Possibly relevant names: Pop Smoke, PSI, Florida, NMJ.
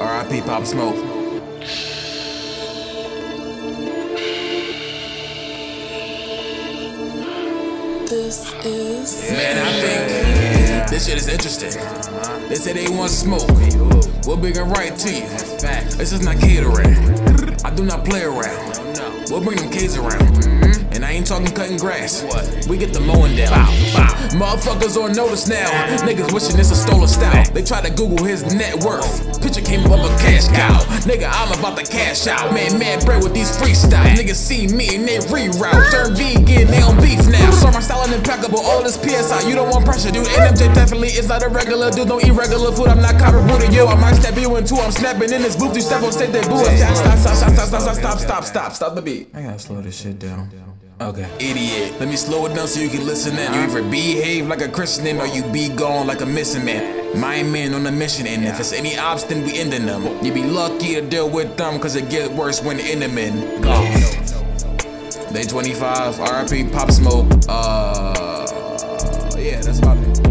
R.I.P. Pop Smoke. This is... Man, I think this shit is interesting. They say they want smoke. We'll bring it right to you. This is not catering. I do not play around. We'll bring them kids around. And I ain't talking cutting grass. What? We get the mowing down. Bow, bow. Motherfuckers on notice now. Niggas wishing this a stolen style. They try to Google his net worth. Picture came up a cash cow. Nigga, I'm about to cash out. Man, bread with these freestyles. Niggas see me and they reroute. Turn vegan, they on beef now. So my style impeccable. All this PSI, you don't want pressure, dude. NMJ definitely is not a regular dude. Don't eat regular food. I'm not copper rooted, yo. I might step you in two. I'm snapping in this booth. You step on stage, they boo. Stop the beat. I gotta slow this shit down. Okay. Idiot, let me slow it down so you can listen in. You either behave like a Christian or you be gone like a missing man. My man on a mission, and if it's any obstant, we ending them. You be lucky to deal with them, cause it get worse when in them in. Go. Day 25, RIP Pop Smoke. Yeah, that's about it.